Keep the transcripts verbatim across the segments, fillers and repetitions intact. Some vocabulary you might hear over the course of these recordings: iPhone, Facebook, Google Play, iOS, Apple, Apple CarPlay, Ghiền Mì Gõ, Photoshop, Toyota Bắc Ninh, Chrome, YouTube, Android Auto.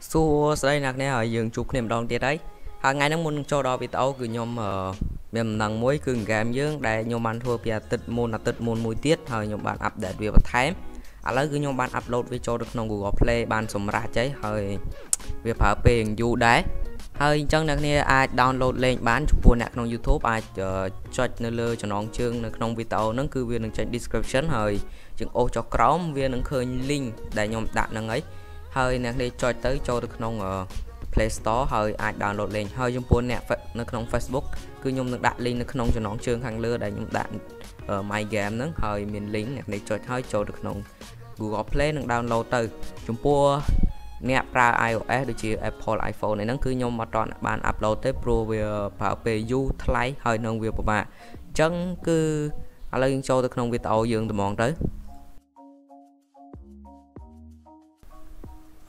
Số đây nạc này ở dương chụp niềm đòn tiệt đấy. Hàng ngày nó muốn cho đó bị tao cứ nhom ở miền nằng muối cứng gàm dương để nhom ăn thua bia tịt môn là tịt môn muối tiết hồi nhom bạn update về bật thái. À lấy cứ nhom bạn upload về cho được nòng Google Play bạn sầm ra cháy hồi việc phá tiền du đấy. Hơi chân nạc này ai download lên bán chụp buồn nạc nòng YouTube ai cho nơi cho nòng chương nòng bị tao nó cứ viên trên description hồi chừng ô cho Chrome viên nó khơi link để nhom đặt nằng ấy. Hơi nè đi cho tới cho được nông ở Play Store hơi ai download lên hơi trong buôn nè nó không Facebook cứ nhung được đặt link nó không cho nón chương hàng lưa để nhung đặt ở máy game nó hơi miền link nè để cho hơi cho được nông Google Play được download từ trong buôn nè ra iOS được chỉ Apple iPhone này nó cứ nhung mà chọn bạn upload tới Pro về bảo về du thái hơi nông việc của bạn chân cứ lên cho được nông việc tàu dương từ mòn tới.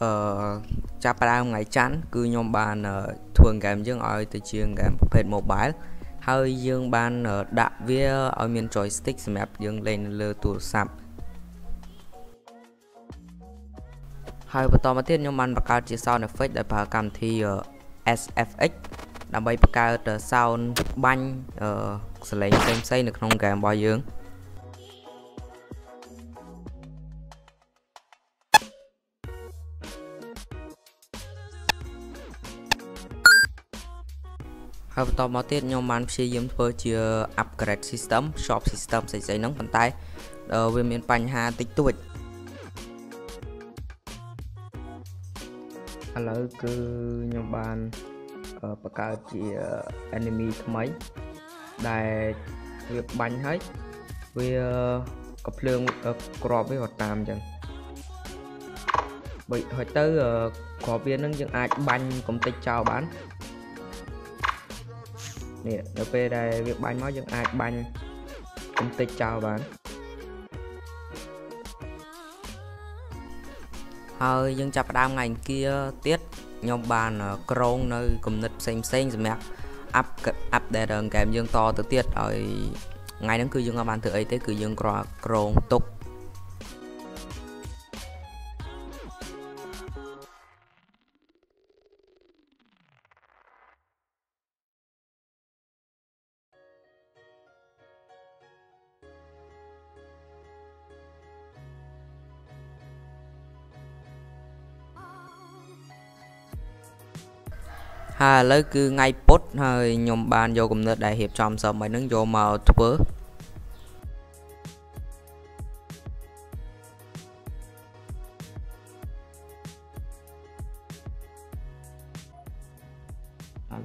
Uh, Chà bà ngày chán cứ nhóm bàn uh, thường game dương ở từ trường game phê mobile hơi dương bàn uh, đạp vía ở miền joystick map dương lên lơ tủ sạp hai bữa tò mà tiết nhóm bàn bà cao chỉ sau là phết đại bà cảm thi uh, S F X đảm bay bà cao tờ sau banh uh, sẽ lấy xem xây được không game bao dương. Hãy subscribe cho kênh Ghiền Mì Gõ để upgrade system, shop system sẽ dễ nóng bàn tay về miền bánh hà tích tuổi. Hãy subscribe cho kênh Ghiền Mì Gõ để có chìa enemy thầm ấy để việc bánh hết vì cập lương crop với họ tạm chẳng bởi hỏi tới có viên nâng những ai bánh cũng tích chào bán nè nó về đây việc bánh nói dân ai bánh công ty chào bạn hơi dân chập đam ngành kia tiết nhóm bàn Chrome nơi cùng nịch xem xem rồi mẹ up update đường kèm dân to từ tiết ở ngày nó cứ dân ở bàn thử ấy tới cứ dân Chrome tục ha lấy cứ ngay post hơi nhóm bàn vô cùng nước đại hiệp trong sớm mấy nâng vô màu thua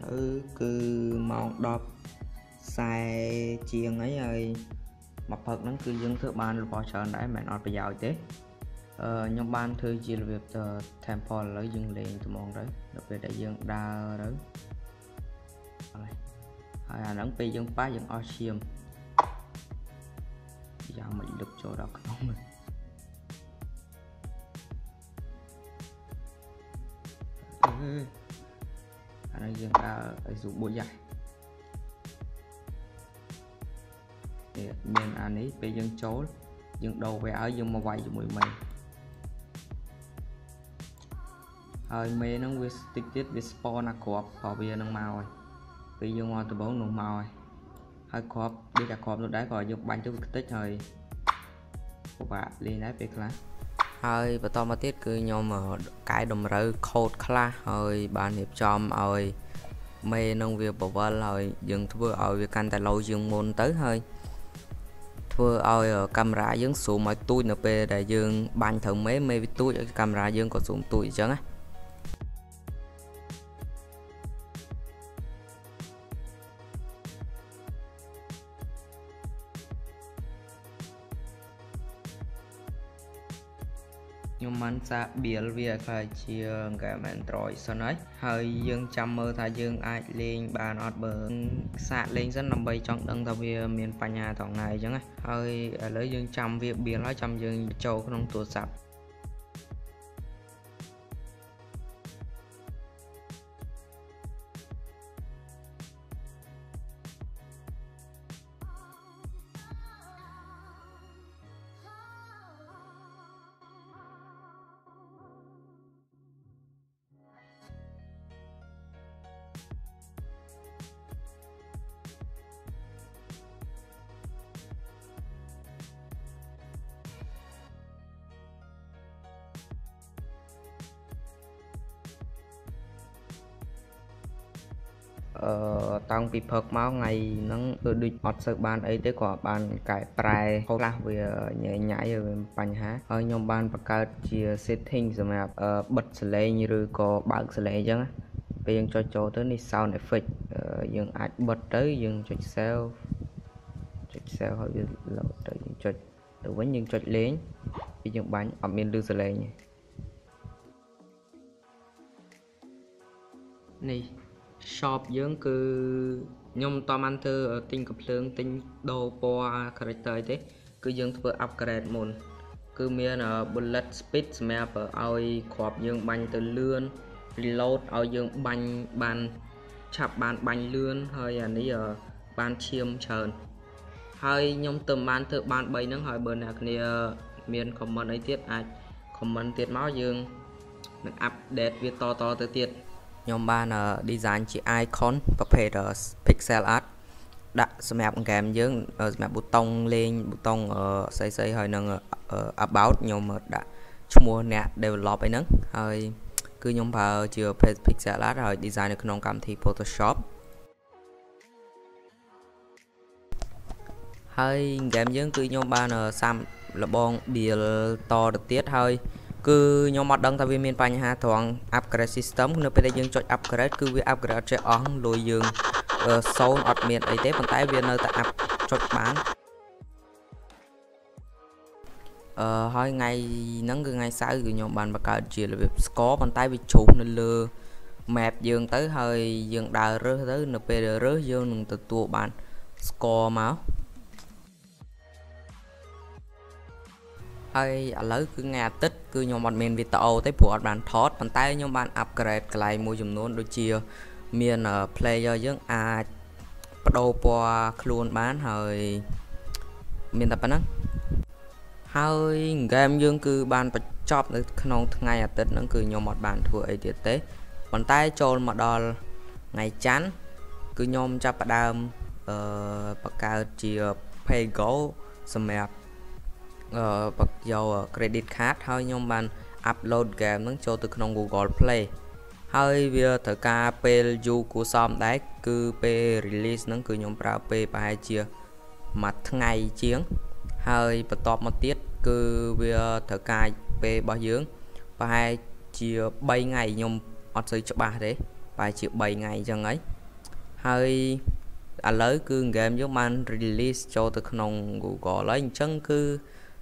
lấy cứ màu đọc sai chiên ấy rồi mặt thật nó cứ dân thượng bàn lục bỏ sờn đấy mẹ nó phải giàu chứ. Ờ, nhóm ban thư chỉ là việc uh, temple lấy dương liền tụi mòn đấy đặc biệt đại dương đa đấy hai à đóng pi dương phá dương ocean giờ mình được chỗ đọc không mình anh à, dương đa ở dụng bộ dài để miền anh ấy pi dương chố dương đầu về ở dương mà quay cho mùi mình hơi mê nó với tích tiết với spawn là cọp vào bia nâng màu rồi vì dương hoa từ bốn nồng màu rồi hơi cọp đi cả cọp lúc đấy gọi dùng bánh chút tích rồi của bạn đi lấy việc là hơi và to mà tiết cứ nhôm ở cái đồng rơi cold class hơi bạn hiệp chom rồi mê nông việc bộ vợ rồi dừng thua ở việc anh tại lâu dương môn tới hơi vừa ở camera dương xuống mọi tôi nộp về đại dương bàn thử mấy mê với tôi ở camera dương có xuống tôi chứ á nhưng mà xa bìa việc phải chia cả màn trội sau nói hơi dương chăm mơ thà dương ai lên bàn ọt bờ xạ lên rất nằm bay trong đằng thao bia miền Pà nhà thỏng này chẳng ai hơi lấy dương chăm việc bìa nói chăm dương châu không tuột sập ờ tăng bị phật máu ngày nắng ở địch ọt sợ ban ấy tới quả ban cải prai khâu la về nhảy nhảy về bàn há ở nhóm ban và cả chia setting rồi mà bật slide như rồi có bạn slide chứ bây giờ cho chỗ tới đi sau này phịch dừng ảnh bật tới dừng chụp sao chụp sao hơi lâu tới chụp đối với những chụp lên bây giờ bánh ở miền đưa slide nhỉ này shop dưỡng cứ nhom to man thơ tinh cặp lương tinh đồ qua character thế cứ dưỡng vừa upgrade môn cứ miền ở bullet speed map ở ai khoap dưỡng bánh từ lươn reload ở dưỡng bánh bàn chạp bàn bánh lươn hơi à ní ở bàn chiêm trần hơi nhom tầm man thơ bàn bay nắng hỏi bờ nạc nia miền comment ấy tiết ai comment tiết máu dương mình update việc to to tới tiết nhóm ba là design chỉ icon và page pixel art đặt map kèm dưới map button lên button ở xây xây hơi nâng about nhóm đã mua nè develop ấy nâng hơi cứ nhóm ba chưa page pixel art rồi design được nông cảm thì Photoshop hơi kèm dưới cứ nhóm ba là sam là bon bìa to được tiết hơi cứ nhóm mặt đăng ta viên miền Panh ha thoáng upgrade system nơi bên đây dương chọn upgrade cứ việc upgrade sẽ on lùi dương sâu ở miền ấy thế còn tại viên nơi ta up chọn bán hai ngày nắng cứ ngày sáng cứ nhóm bạn và cả chuyện là việc có còn tại bị chủ nên lừa mẹp dương tới hơi dương đào rớt tới nơi bên rớt dương từ tụ bạn score máu hơi lấy cứ nghe tích cứ nhóm bạn miền video tới buổi bạn thoát bàn tay nhóm bạn upgrade lại mua dùm luôn đôi chia miền ở player dưỡng a bắt đầu qua luôn bán hơi miền tập nó hơi game dương cứ bàn bật chóp được nông ngày à tết nó cứ nhóm một bạn thua ấy tiệt tế bàn tay trôn mà đo ngày chán cứ nhóm cho bạn đam ở bậc cao chia pay go map ờ bật dầu credit card hơi nhưng bạn upload game nó cho từ trong Google Play hơi việc thử ca pelu của xóm đấy cứ p release nó cứ nhóm ra p bài chia mặt ngày chiến hơi bật top một tiết cứ việc thử ca p bao dưỡng bài chia bảy ngày nhóm ở dưới cho bà đấy bài chia bảy ngày chẳng ấy hơi à lấy cứ game giúp man release cho từ trong Google lấy chân cứ